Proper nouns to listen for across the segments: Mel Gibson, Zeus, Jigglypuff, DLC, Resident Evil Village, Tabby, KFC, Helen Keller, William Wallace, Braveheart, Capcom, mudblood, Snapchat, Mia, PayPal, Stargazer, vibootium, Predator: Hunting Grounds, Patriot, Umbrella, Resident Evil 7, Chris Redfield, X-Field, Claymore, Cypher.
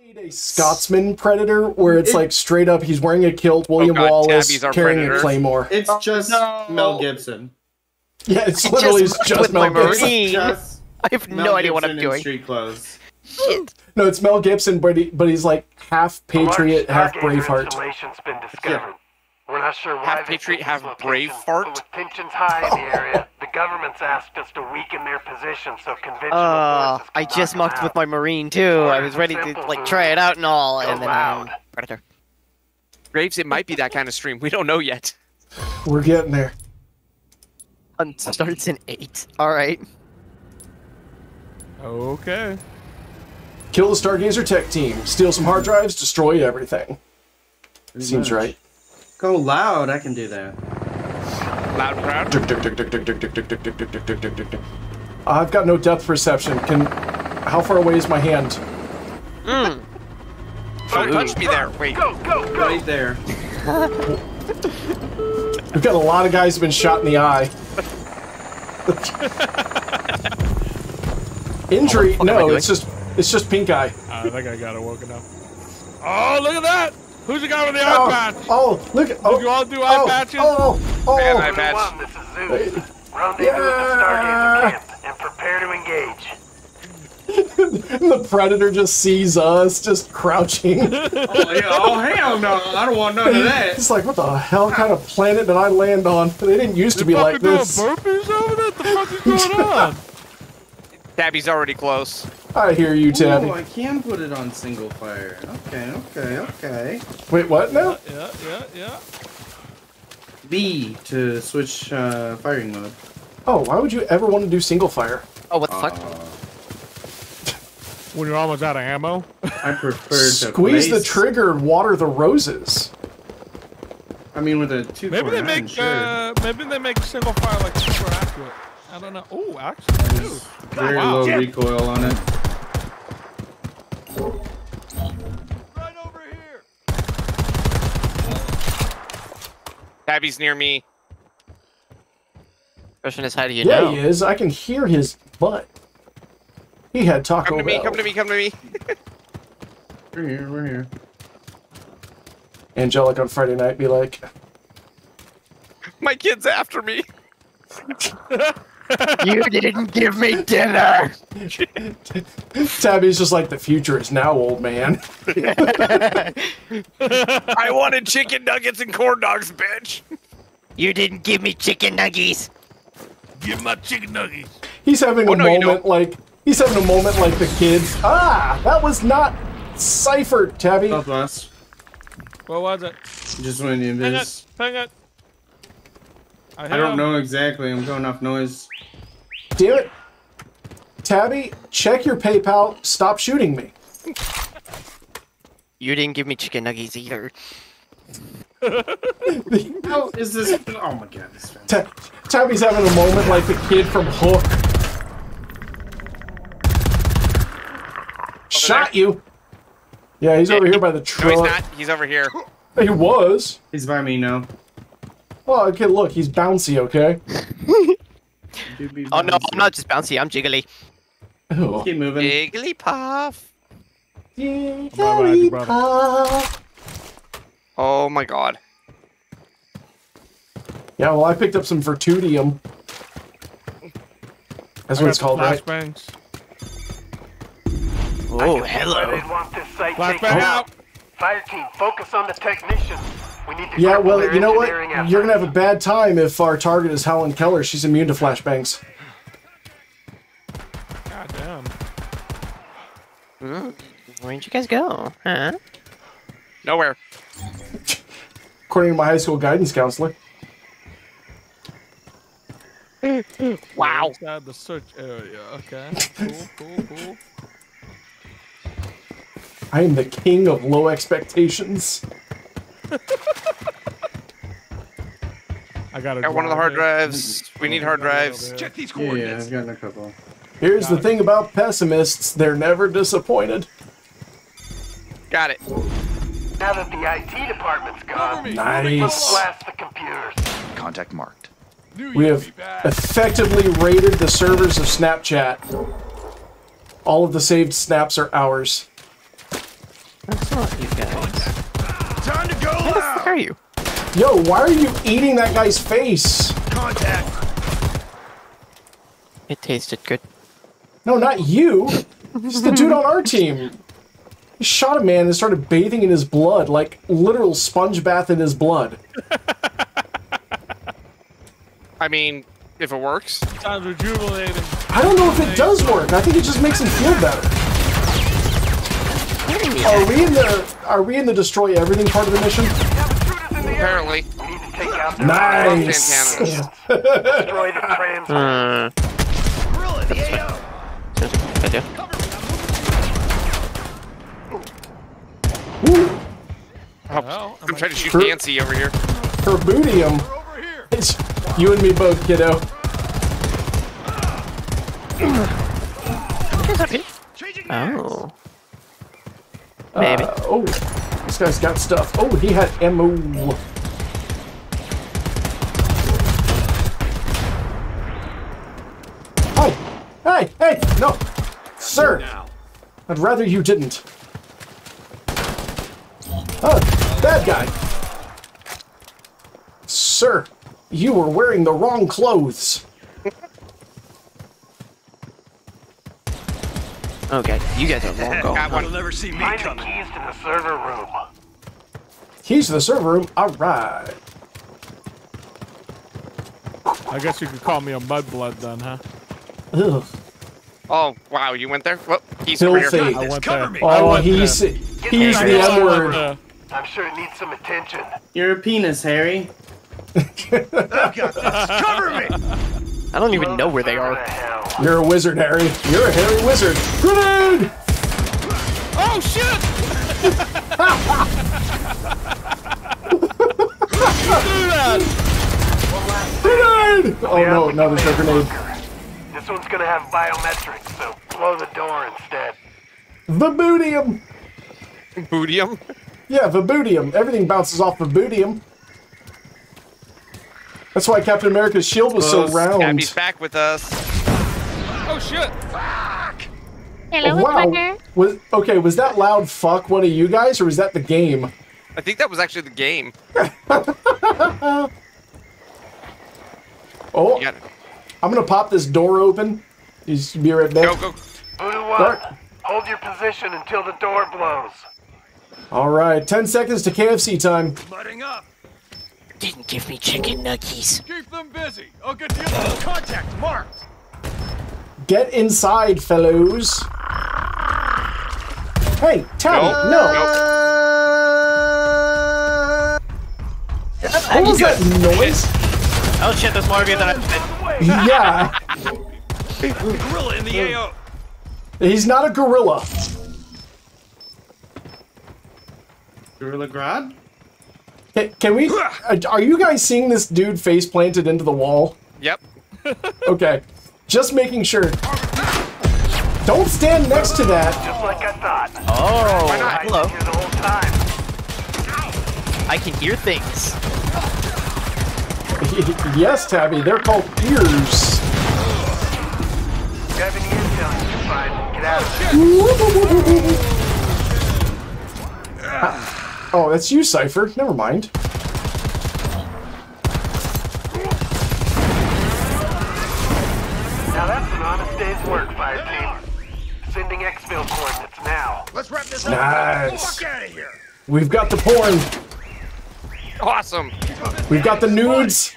need a Scotsman predator where it's like straight up he's wearing a kilt, William Wallace carrying a claymore. It's just Mel Gibson. Yeah, it's literally just Mel Gibson. I have no idea what I'm doing. Street clothes. Shit. No, it's Mel Gibson, but he's like half Patriot, half Braveheart. Been discovered. We're not sure why half Patriot, half Braveheart. With tensions high in the area, the government's asked us to weaken their position, so conventional forces. I just mucked with my Marine too. I was ready to like try it out and all, and then Predator. Graves, it might be that kind of stream. We don't know yet. We're getting there. Hunt starts in 8. All right. Okay. Kill the Stargazer tech team. Steal some hard drives. Destroy everything. Seems right. Go loud. I can do that. Loud crowd. I've got no depth perception. How far away is my hand? Don't touch me there. Wait. Go, go, go. Right there. We've got a lot of guys who've been shot in the eye. Injury? No, it's just pink eye. That guy got awoken up. Oh, look at that! Who's the guy with the eye patch? Oh, look! Did you all do eye patches? Man, eye patch. This is Zeus. Rendezvous at the Stargazer camp and prepare to engage. The Predator just sees us, just crouching. Oh hell no! I don't want none of that. It's like, what the hell kind of planet did I land on? They didn't used to be like this. Burpees over there? What the fuck is going on? Tabby's already close. I hear you, Tabby. Oh, I can put it on single fire. Okay, okay, okay. Wait, what now? Yeah, yeah, yeah. B to switch firing mode. Oh, why would you ever want to do single fire? Oh, what the fuck? When you're almost out of ammo? I prefer to squeeze the trigger and water the roses. I mean, with a 2.9, maybe they make single fire like super accurate. I don't know. Oh, actually, very low recoil on it. Right over here. Tabby's near me. Question is, how do you know? Yeah, he is. I can hear his butt. He had Taco Bell. Come to me! Come to me! Come to me! We're here. We're here. Angelic on Friday night be like, "My kid's after me." You didn't give me dinner! Tabby's just like, the future is now, old man. I wanted chicken nuggets and corn dogs, bitch! You didn't give me chicken nuggies! Give my chicken nuggies! He's having he's having a moment like the kids. Ah! That was not Cypher, Tabby! What was it? Just went in this. Hang on. I don't know exactly. I'm going off noise. Damn it. Tabby, check your PayPal. Stop shooting me. You didn't give me chicken nuggets either. How is this? Oh my god. Tabby's having a moment like the kid from Hook. Shot you. Yeah, he's over here by the truck. No, he's not. He's over here. He was. He's by me now. Oh, okay, look, he's bouncy, okay? Oh, no, I'm not just bouncy, I'm jiggly. Oh. Keep moving. Jigglypuff. Jigglypuff. Oh, my God. Yeah, well, I picked up some vibootium. That's what it's called, right? Flashbangs. Oh, hello. Flashbang out. Fire team, focus on the technician. Yeah, well, you know what? You're going to have a bad time if our target is Helen Keller. She's immune to flashbangs. God damn. Where'd you guys go? Huh? Nowhere. According to my high school guidance counselor. Wow. Inside the search area. Okay. Cool, cool, cool. I am the king of low expectations. I got one of the hard drives. We need hard drives. Check these coordinates. Yeah, I've got a couple. Here's the thing about pessimists. They're never disappointed. Got it. Now that the IT department's gone, nice. Blast the computers. Contact marked. We have effectively raided the servers of Snapchat. All of the saved snaps are ours. Fuck you guys. Time to go. How the fuck are you? Yo, why are you eating that guy's face? Contact. It tasted good. No, not you. It's the dude on our team. He shot a man and started bathing in his blood, like literal sponge bath in his blood. I mean, if it works. Sounds rejuvenating. I don't know if it does work. I think it just makes him feel better. Are we in the destroy everything part of the mission? Apparently. Nice. Destroy the trans. I'm trying to shoot Nancy over here. Vibootium. It's you and me both, kiddo. Oh. Maybe. Oh, this guy's got stuff. Oh, he had ammo. Hey! Hey! No! Sir! I'd rather you didn't. Oh, bad guy! Sir, you were wearing the wrong clothes. Okay, you guys are long gone. You'll never see me coming. Find the keys to the server room. Keys to the server room? Alright. I guess you could call me a mudblood then, huh? Ugh. Oh, wow, you went there? Well, he's filthy. I went there. Oh, he's the M-word. I'm sure it needs some attention. You're a penis, Harry. Cover me! I don't even know where they are. You're a wizard, Harry. You're a hairy wizard. Grenade! Oh, shit! Grenade! Oh, no, no, there's no grenade. This one's gonna have biometrics, so blow the door instead. Vibootium! Vibootium? Yeah, vibootium. Everything bounces off vibootium. That's why Captain America's shield was so round. Tabby's back with us. Oh shit! Fuck! Hello, wow. Okay, was that loud fuck one of you guys, or was that the game? I think that was actually the game. Oh. You got it. I'm gonna pop this door open. You just be right back. Go, go. Blue one, hold your position until the door blows. All right, 10 seconds to KFC time. Lighting up. Didn't give me chicken nuggies. Keep them busy. I'll get you the contact marked. Get inside, fellows. Hey, Tabby, What was that noise? Oh shit, there's more of you than I. Yeah. Gorilla in the AO. He's not a gorilla. Gorilla grad? Can we? Are you guys seeing this dude face planted into the wall? Yep. Okay. Just making sure. Don't stand next to that. Just like I thought. Oh. Why not? Hello. I can hear things. Yes, Tabby, they're called ears. Oh, that's you, Cypher. Never mind. Now that's an honest day's work, fire team. Sending X-Field coordinates now. Let's wrap this up. Nice. We've got the porn. Awesome. We've got the nudes.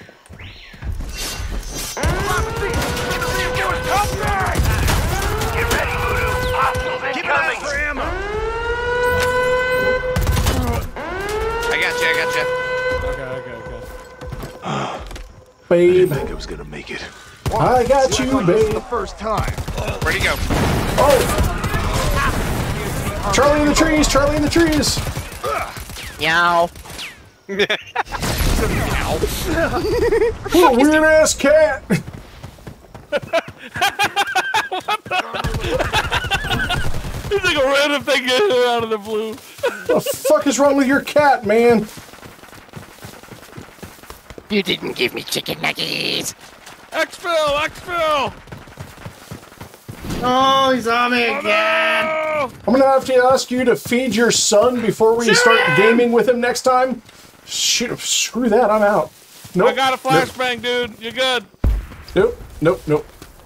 I got you. Babe. I didn't think I was gonna make it. I got you, babe. The first time. Where'd he go? Oh. Charlie in the trees. Charlie in the trees. Meow. What a weird ass cat! What the? He's like a random thing out of the blue. What the fuck is wrong with your cat, man? You didn't give me chicken nuggies. X-Fill! X-Fill! Oh, he's on me again. No. I'm going to have to ask you to feed your son before we start gaming with him next time. Shoot, screw that. I'm out. Nope. I got a flashbang, dude. You're good. Nope. Nope. Nope.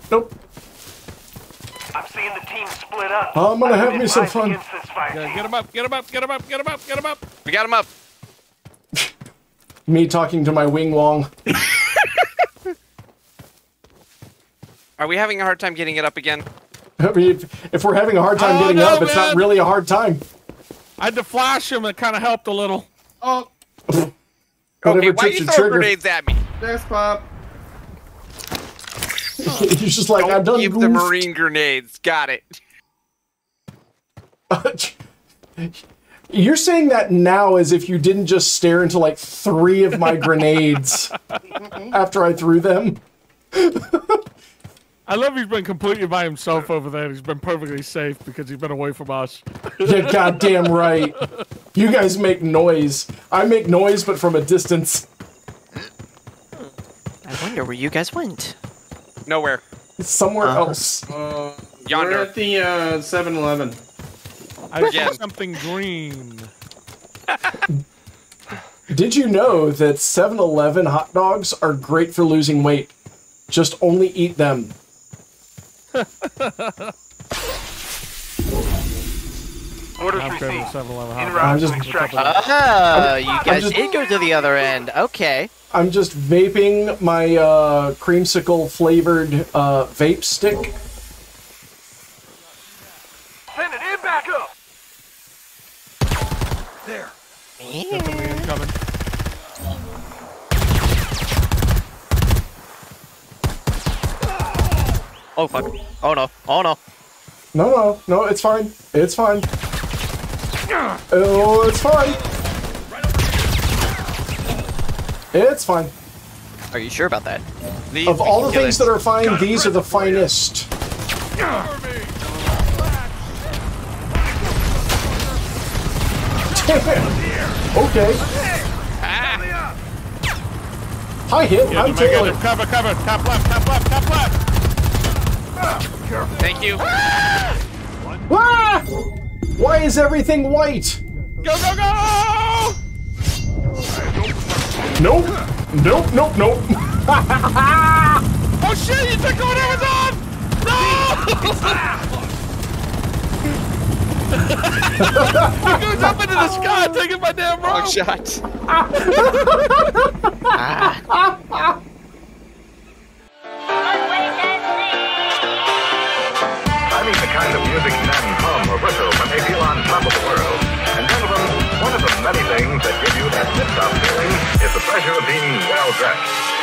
Nope. I'm seeing the team split up. I'm going to have me some fun. Yeah, get him up. Get him up. Get him up. Get him up. Get him up. We got him up. Me talking to my wing long. Are we having a hard time getting it up again? I mean, if we're having a hard time getting up, it's not really a hard time. I had to flash him. It kind of helped a little. Oh. Okay, why you throw grenades at me? Thanks, Pop. He's just like, I'm done. Give the marine grenades. Got it. You're saying that now as if you didn't just stare into like 3 of my grenades after I threw them. I love he's been completely by himself over there. He's been perfectly safe because he's been away from us. You're goddamn right. You guys make noise. I make noise, but from a distance. I wonder where you guys went. Nowhere. It's somewhere else. Yonder. We're at the 7-Eleven. I got something green. Did you know that 7-Eleven hot dogs are great for losing weight? Just only eat them. Orders received. I'm just you guys did go to the other end. Okay. I'm just vaping my creamsicle flavored vape stick. Send it in back up. There. Yeah. Coming. Oh fuck. Oh no. Oh no. No, no. No, it's fine. It's fine. Oh, it's fine. It's fine. Are you sure about that? Of all the things that are fine, these are the finest. Okay. Ah. High hit. I'm tailing. Cover, cover. Top left. Top left. Top left. Thank you. Ah! Ah! Why is everything white? Go, go, go! Nope. Nope, nope, nope. Oh shit, you took what I was on! No! He goes up into the sky taking my damn rope! Shot. Ah. I mean the kind of music men hum or whistle when they feel on top of the world. And gentlemen, one of the many things that give you that lift-off feeling is the pleasure of being well-dressed.